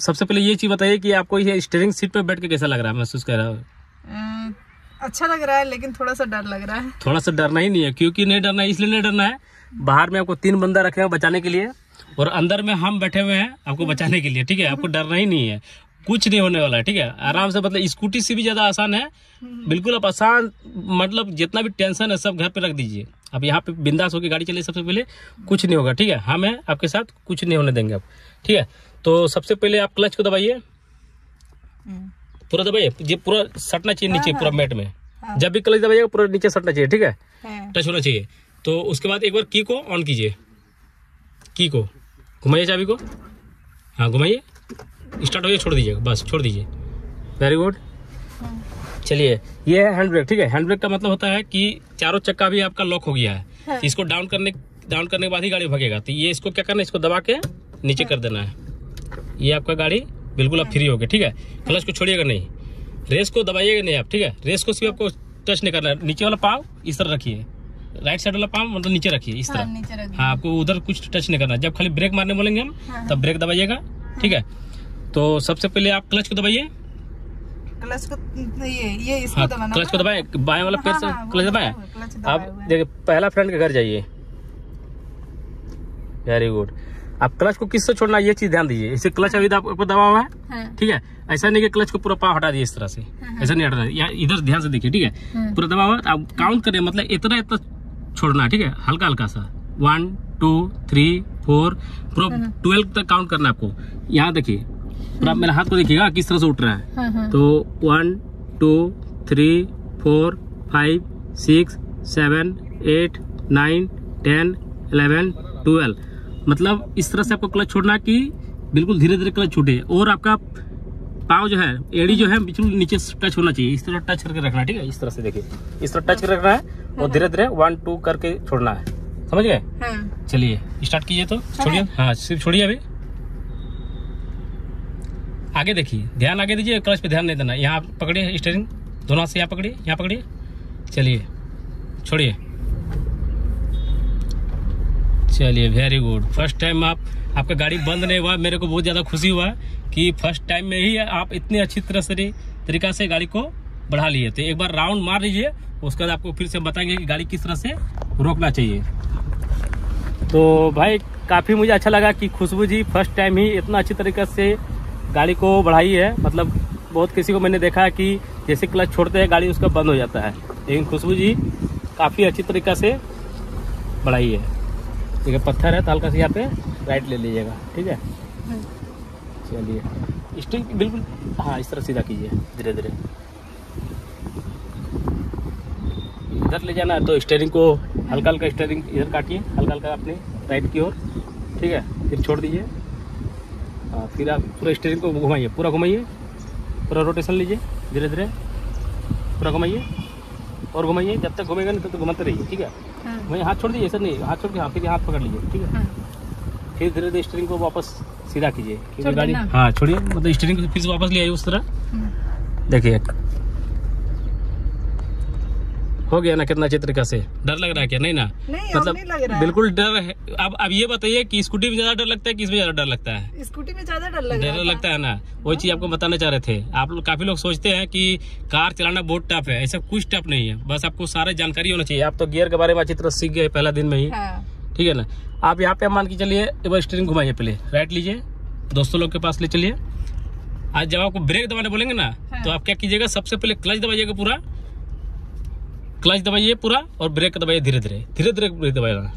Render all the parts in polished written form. सबसे पहले ये चीज बताइए कि आपको ये स्टीयरिंग सीट पे बैठ के कैसा लग रहा है, महसूस कर रहा है? अच्छा लग रहा है, लेकिन थोड़ा सा डर लग रहा है। थोड़ा सा डरना ही नहीं है, क्योंकि नहीं डरना है, इसलिए नहीं डरना है। बाहर में आपको तीन बंदा रखे हैं बचाने के लिए और अंदर में हम बैठे हुए हैं आपको बचाने के लिए, ठीक है। आपको डरना ही नहीं है, कुछ नहीं होने वाला है, ठीक है। आराम से, मतलब स्कूटी से भी ज्यादा आसान है, बिल्कुल आप आसान, मतलब जितना भी टेंशन है सब घर पे रख दीजिए। आप यहाँ पे बिंदास होकर गाड़ी चलिए, सबसे पहले कुछ नहीं होगा, ठीक है। हम हैं आपके साथ, कुछ नहीं होने देंगे आप, ठीक है। तो सबसे पहले आप क्लच को दबाइए, पूरा दबाइए, ये पूरा सटना चाहिए नीचे, पूरा मैट में। जब भी क्लच दबाइएगा पूरा नीचे सटना चाहिए, ठीक है, टच होना चाहिए। तो उसके बाद एक बार की को ऑन कीजिए, की को घुमाइए, चाबी को, हाँ घुमाइए, स्टार्ट हो गया, छोड़ दीजिएगा, बस छोड़ दीजिए, वेरी गुड। चलिए, ये है हैंड ब्रेक, ठीक है। हैंड ब्रेक का मतलब होता है कि चारों चक्का भी आपका लॉक हो गया है, इसको डाउन करने के बाद ही गाड़ी भागेगा। तो ये इसको क्या करना है, इसको दबा के नीचे कर देना है, ये आपका गाड़ी बिल्कुल आप फ्री हो गए, ठीक है। क्लच को छोड़िएगा नहीं, रेस को दबाइएगा नहीं आप, ठीक है। रेस को सिर्फ आपको टच नहीं करना है, नीचे वाला पाँव इस तरह रखिए, राइट साइड वाला पाँव मतलब नीचे रखिए इस तरह, हाँ, आपको उधर कुछ टच नहीं करना। जब खाली ब्रेक मारने बोलेंगे हम तब ब्रेक दबाइएगा, ठीक है। तो सबसे पहले आप क्लच को दबाइए, क्लच को ये इसको, हाँ, दबाना, क्लच को दबाए, बाएं वाला पैर से क्लच दबाए। आप देखिए पहला फ्रेंड के घर जाइए, वेरी गुड। आप क्लच को किससे छोड़ना है ये चीज ध्यान दीजिए, इसे क्लच अभी ऊपर दबा हुआ है, ठीक है। ऐसा नहीं कि क्लच को पूरा पाँव हटा दिए इस तरह से, ऐसा नहीं हटाना, यहाँ इधर ध्यान से देखिए, ठीक है। पूरा दबा हुआ है, आप काउंट करें, मतलब इतना इतना छोड़ना है, ठीक है, हल्का हल्का सा, 1 2 3 4 पूरा 12 तक काउंट करना है आपको। यहाँ देखिए, आप मेरे हाथ को देखिएगा किस तरह से उठ रहा है, हाँ, हाँ। तो 1 2 3 4 5 6 7 8 9 10 11 12, मतलब इस तरह से आपको क्लच छोड़ना कि बिल्कुल धीरे धीरे क्लच छूटे, और आपका पाँव जो है, एड़ी जो है बिल्कुल नीचे टच होना चाहिए, इस तरह टच करके रखना है, ठीक है। इस तरह से देखिए, इस तरह टच करके रखना है और धीरे धीरे 1 2 करके छोड़ना है, समझ गए, हाँ। चलिए स्टार्ट कीजिए, तो छोड़िए, हाँ सिर्फ छोड़िए, अभी आगे देखिए, ध्यान आगे दीजिए, क्लच पे ध्यान नहीं देना। यहाँ पकड़िए स्टीयरिंग, दोनों हाथ से यहाँ पकड़िए, यहाँ पकड़िए, चलिए छोड़िए, चलिए वेरी गुड। फर्स्ट टाइम आपका गाड़ी बंद नहीं हुआ, मेरे को बहुत ज़्यादा खुशी हुआ कि फर्स्ट टाइम में ही आप इतने अच्छी तरह से तरीका से गाड़ी को बढ़ा लिए। तो एक बार राउंड मार लीजिए, उसके बाद आपको फिर से बताएंगे कि गाड़ी किस तरह से रोकना चाहिए। तो भाई काफ़ी मुझे अच्छा लगा कि खुशबू जी फर्स्ट टाइम ही इतना अच्छी तरीके से गाड़ी को बढ़ाई है, मतलब बहुत किसी को मैंने देखा है कि जैसे क्लच छोड़ते हैं गाड़ी उसका बंद हो जाता है, लेकिन खुशबू जी काफ़ी अच्छी तरीक़ा से बढ़ाई है। ठीक है, पत्थर है तो हल्का से यहाँ पे राइट ले लीजिएगा, ठीक है। चलिए स्टिंग बिल्कुल, हाँ इस तरह सीधा कीजिए, धीरे धीरे इधर ले जाना है। तो स्टीयरिंग को हल्का हल्का, स्टीयरिंग इधर काटिए हल्का हल्का अपने राइट की ओर, ठीक है। फिर छोड़ दीजिए, फिर आप पूरा स्टीयरिंग को घुमाइए, पूरा घुमाइए, पूरा रोटेशन लीजिए, धीरे धीरे पूरा घुमाइए और घुमाइए, जब तक घूमेगा नहीं तब तक घुमाते रहिए, ठीक है। वहीं हाथ छोड़ दीजिए, ऐसा नहीं, हाथ छोड़ के, हाँ फिर हाथ पकड़ लीजिए, ठीक है। फिर धीरे धीरे स्टीयरिंग को वापस सीधा कीजिए, क्योंकि गाड़ी, हाँ छोड़िए, मतलब स्टीयरिंग को फिर से वापस ले आइए उस तरह, देखिए हो गया ना कितना अच्छे तरीके से। डर लग रहा है क्या? नहीं ना, मतलब बिल्कुल डर है। अब ये बताइए कि स्कूटी में ज्यादा डर लगता है, किसमें ज्यादा डर लगता है? स्कूटी में ज्यादा डर लगता है ना, वही चीज आपको बताना चाह रहे थे। आप लोग, काफी लोग सोचते हैं कि कार चलाना बहुत टफ है, ऐसा कुछ टफ नहीं है, बस आपको सारा जानकारी होना चाहिए। आप तो गियर के बारे में अच्छी तरह सीख गए पहला दिन में ही, ठीक है ना। आप यहाँ पे मान के चलिए, एक बार स्टीयरिंग घुमाइए, पहले राइट लीजिए, दोस्तों लोग के पास ले चलिए। आज जब आपको ब्रेक दबाने बोलेंगे ना, तो आप क्या कीजिएगा, सबसे पहले क्लच दबाइएगा, पूरा क्लच दबाइए पूरा, और ब्रेक दबाइए धीरे धीरे, धीरे धीरे ब्रेक दबाइएगा।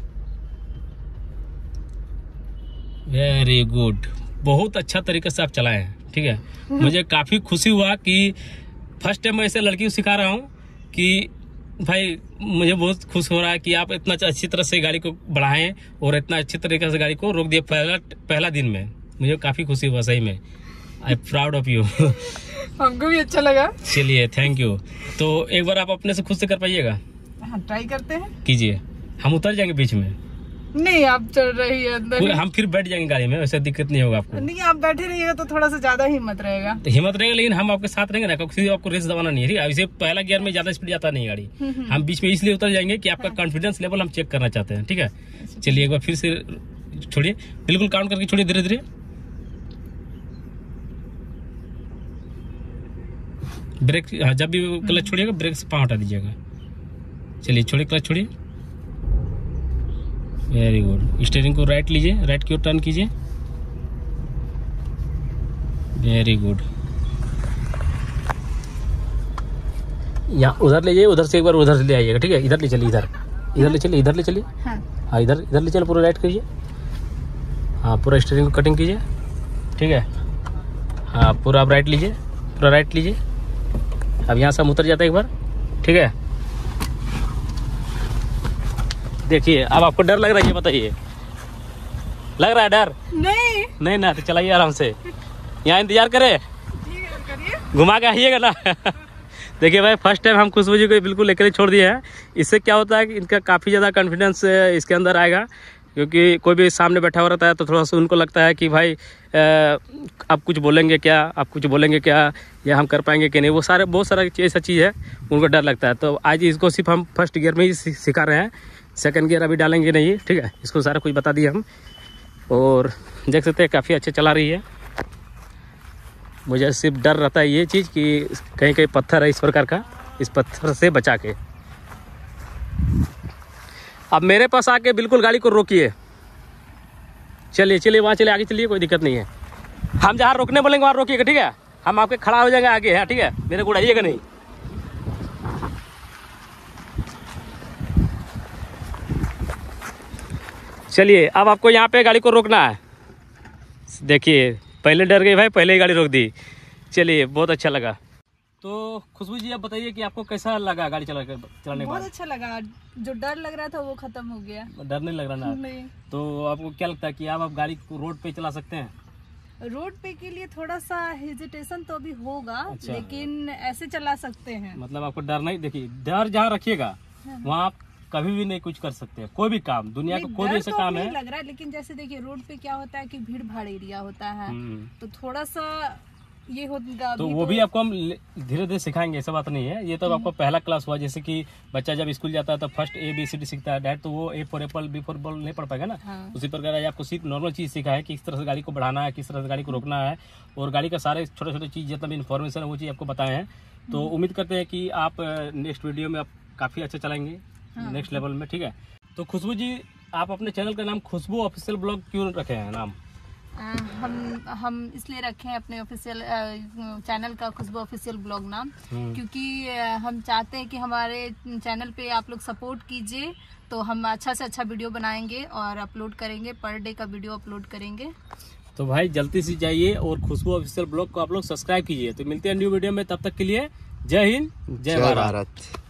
वेरी गुड, बहुत अच्छा तरीके से आप चलाए हैं, ठीक है। मुझे काफ़ी खुशी हुआ कि फर्स्ट टाइम मैं ऐसे लड़की को सिखा रहा हूँ कि भाई मुझे बहुत खुश हो रहा है कि आप इतना अच्छी तरह से गाड़ी को बढ़ाएं और इतना अच्छी तरीके से गाड़ी को रोक दिए पहला दिन में। मुझे काफ़ी खुशी हुआ सही में, आई प्राउड ऑफ यू। हमको भी अच्छा लगा, चलिए थैंक यू। तो एक बार आप अपने से खुद से कर पाइएगा? हाँ, ट्राई करते हैं, कीजिए। हम उतर जाएंगे बीच में? नहीं, आप चल रही है अंदर, हम फिर बैठ जाएंगे गाड़ी में, वैसे दिक्कत नहीं होगा आपको? नहीं, आप बैठे रहिएगा तो थोड़ा सा ज्यादा हिम्मत रहेगा, तो हिम्मत रहेगा, लेकिन हम आपके साथ रहेंगे ना, क्योंकि आपको रेस दबाना नहीं है, ठीक है। इसे पहला गियर में ज्यादा स्पीड जाता नहीं गाड़ी, हम बीच में इसलिए उतर जाएंगे कि आपका कॉन्फिडेंस लेवल हम चेक करना चाहते हैं, ठीक है। चलिए एक बार फिर से छोड़िए, बिल्कुल काउंट करके छोड़िए, धीरे धीरे ब्रेक, जब भी क्लच छोड़िएगा ब्रेक से पाँव हटा दीजिएगा। चलिए छोड़िए, क्लच छोड़िए, वेरी गुड। स्टीयरिंग को राइट लीजिए, राइट की ओर टर्न कीजिए, वेरी गुड। यहाँ उधर ले जाइए, उधर से एक बार उधर ले आइएगा, ठीक है। इधर ले चलिए, इधर ले चलिए, इधर ले चलिए, हाँ इधर ले चलिए, पूरा राइट कीजिए, हाँ पूरा स्टीयरिंग को कटिंग कीजिए, ठीक है। हाँ पूरा आप राइट लीजिए, पूरा राइट लीजिए। अब यहाँ से हम उतर जाते हैं एक बार, ठीक है। देखिए अब आपको डर लग रहा है, बताइए लग रहा है डर? नहीं नहीं ना, तो चलाइए आराम से, यहाँ इंतजार करे, घुमा के आइएगा ना। देखिए भाई, फर्स्ट टाइम हम खुशबू जी को बिल्कुल लेकर छोड़ दिए हैं। इससे क्या होता है कि इनका काफ़ी ज़्यादा कॉन्फिडेंस इसके अंदर आएगा, क्योंकि कोई भी सामने बैठा हुआ रहता है तो थोड़ा सा उनको लगता है कि भाई आप कुछ बोलेंगे क्या, आप कुछ बोलेंगे क्या, या हम कर पाएंगे कि नहीं, वो सारे बहुत सारा ऐसा चीज़ है, उनको डर लगता है। तो आज इसको सिर्फ हम फर्स्ट गियर में ही सिखा रहे हैं, सेकेंड गियर अभी डालेंगे नहीं, ठीक है। इसको सारा कुछ बता दिए हम, और देख सकते हैं काफ़ी अच्छे चला रही है। मुझे सिर्फ डर रहता है ये चीज़ कि कहीं कहीं पत्थर है इस प्रकार का, इस पत्थर से बचा के। अब मेरे पास आके बिल्कुल गाड़ी को रोकिए, चलिए चलिए वहाँ चलिए, आगे चलिए, कोई दिक्कत नहीं है। हम जहाँ रोकने बोलेंगे वहाँ रोकिएगा, ठीक है। हम आपके खड़ा हो जाएंगे आगे, है ठीक है, मेरे को उड़ाइएगा नहीं। चलिए अब आपको यहाँ पे गाड़ी को रोकना है। देखिए पहले डर गए भाई, पहले ही गाड़ी रोक दी। चलिए बहुत अच्छा लगा। तो खुशबू जी आप बताइए कि आपको कैसा लगा गाड़ी चलाने के बाद? बहुत अच्छा लगा, जो डर लग रहा था वो खत्म हो गया, डर नहीं लग रहा ना? नहीं। तो आपको क्या लगता है कि आप गाड़ी को रोड पे चला सकते हैं? रोड पे के लिए थोड़ा सा हेजिटेशन तो अभी होगा, अच्छा। लेकिन ऐसे चला सकते हैं, मतलब आपको डर नहीं। देखिए डर जहाँ रखिएगा वहाँ आप कभी भी नहीं कुछ कर सकते हैं, कोई भी काम, दुनिया का कोई भी ऐसा काम है लग रहा है। लेकिन जैसे देखिए रोड पे क्या होता है कि भीड़ भाड़ एरिया होता है, तो थोड़ा सा ये होगा, तो वो भी आपको हम धीरे धीरे सिखाएंगे, ऐसा बात नहीं है। ये तो आपको पहला क्लास हुआ, जैसे कि बच्चा जब स्कूल जाता है तो फर्स्ट ABCD सीखता है, डायरेक्ट तो वो A for apple B for ball नहीं पढ़ पाएगा ना। उसी प्रकार आपको सिर्फ नॉर्मल चीज सीखा है कि किस तरह से गाड़ी को बढ़ाना है, किस तरह से गाड़ी को रोकना है, और गाड़ी का सारे छोटे छोटे चीज जितना भी इन्फॉर्मेशन है वो चीज आपको बताए हैं। तो उम्मीद करते हैं कि आप नेक्स्ट वीडियो में आप काफी अच्छा चलाएंगे, नेक्स्ट लेवल में, ठीक है। तो खुशबू जी आप अपने चैनल का नाम खुशबू ऑफिशियल ब्लॉग क्यों रखे हैं नाम? हम इसलिए रखे हैं अपने ऑफिशियल चैनल का खुशबू ऑफिशियल ब्लॉग नाम, क्योंकि हम चाहते हैं कि हमारे चैनल पे आप लोग सपोर्ट कीजिए, तो हम अच्छा से अच्छा वीडियो बनाएंगे और अपलोड करेंगे, पर डे का वीडियो अपलोड करेंगे। तो भाई जल्दी से जाइए और खुशबू ऑफिशियल ब्लॉग को आप लोग सब्सक्राइब कीजिए। तो मिलते हैं न्यू वीडियो में, तब तक के लिए जय हिंद जय भारत।